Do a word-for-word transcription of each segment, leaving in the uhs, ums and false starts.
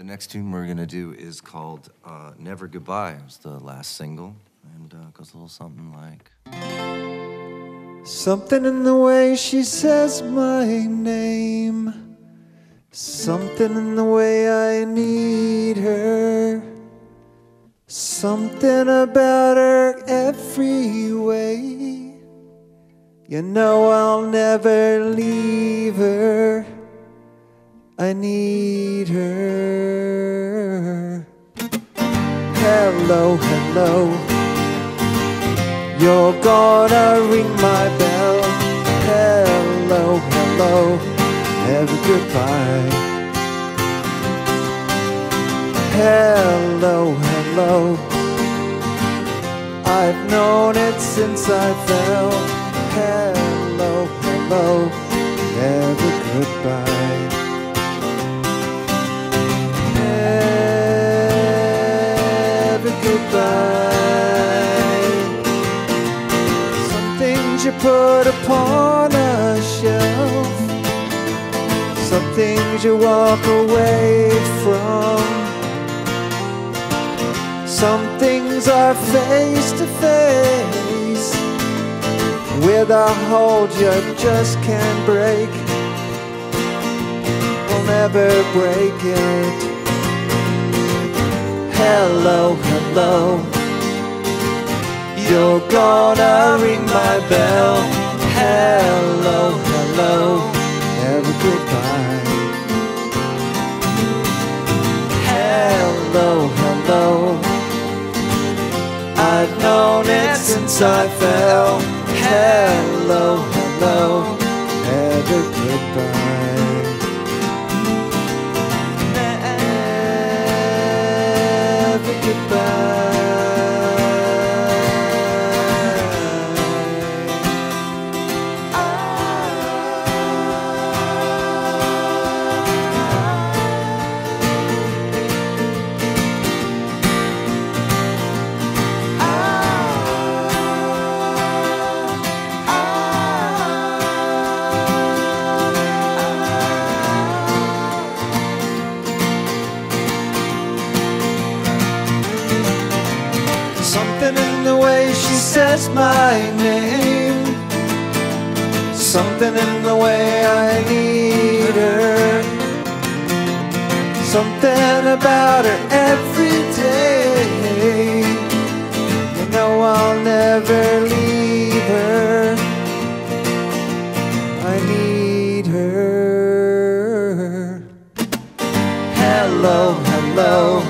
The next tune we're going to do is called uh, Never Goodbye. It's the last single, and uh, it goes a little something like... Something in the way she says my name, something in the way I need her, something about her every way. You know I'll never leave her, I need her. Hello, hello, you're gonna ring my bell. Hello, hello, never goodbye. Hello, hello, I've known it since I fell. Hello, hello, never goodbye. Never goodbye. Some things you put upon a shelf, some things you walk away from. Some things are face to face, with a hold you just can't break. We'll never break it. Hello, hello, you're gonna ring my bell. Hello, hello, never goodbye. Hello, hello, I've known it since I fell. Hello, hello, never goodbye. Never goodbye. Says my name, something in the way I need her, something about her every day. You know I'll never leave her, I need her. Hello, hello,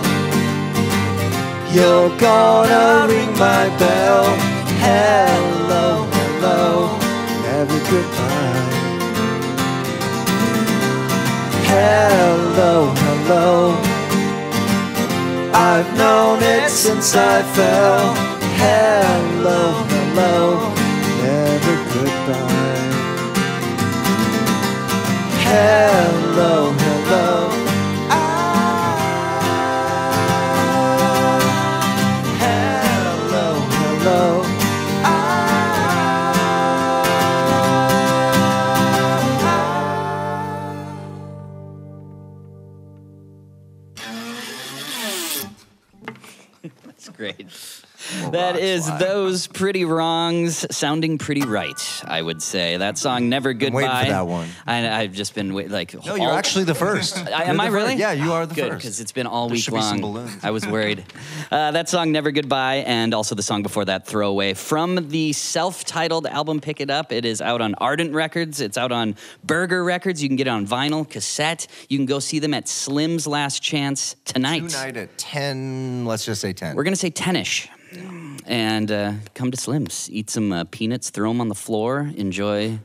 you're gonna ring my bell. Hello, hello, never goodbye. Hello, hello, I've known it since I fell. Hello, hello, never goodbye. Hello, hello. That is Those Pretty Wrongs sounding pretty right, I would say. That song, Never Goodbye. I'm waiting for that one. I, I've just been wait, like. No, you're actually the first. I, am I really? First. Yeah, you are the Good, first. Good, because it's been all there week long. I was worried. Uh, that song, Never Goodbye, and also the song before that, Throwaway, from the self-titled album Pick It Up. It is out on Ardent Records. It's out on Burger Records. You can get it on vinyl, cassette. You can go see them at Slim's Last Chance tonight. Tonight at ten, let's just say ten. We're going to say ten-ish. And uh, come to Slim's, eat some uh, peanuts, throw them on the floor, enjoy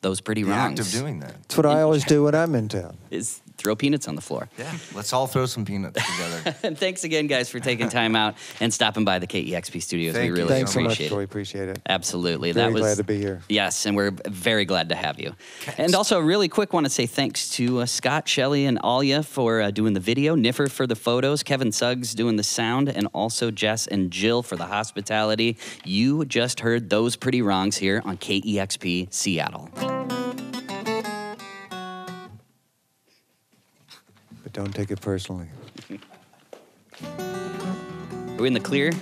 Those Pretty Wrongs. The act of doing that. That's what I always do when I'm in town. Is throw peanuts on the floor. Yeah, let's all throw some peanuts together. And thanks again, guys, for taking time out and stopping by the K E X P studios. Thank we really thanks appreciate so much, it. Joey, appreciate it. Absolutely. Very that was, glad to be here. Yes, and we're very glad to have you. Thanks. And also, really quick, want to say thanks to uh, Scott, Shelly, and Alia for uh, doing the video, Niffer for the photos, Kevin Suggs doing the sound, and also Jess and Jill for the hospitality. You just heard Those Pretty Wrongs here on K E X P Seattle. Don't take it personally. Are we in the clear?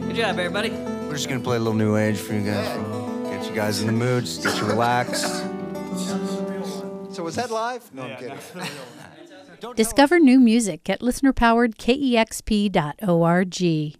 Good job, everybody. We're just gonna play a little new age for you guys. Get you guys in the mood, just get you relaxed. So was that live? No, yeah, I'm kidding. Discover new music at listener powered K E X P dot org.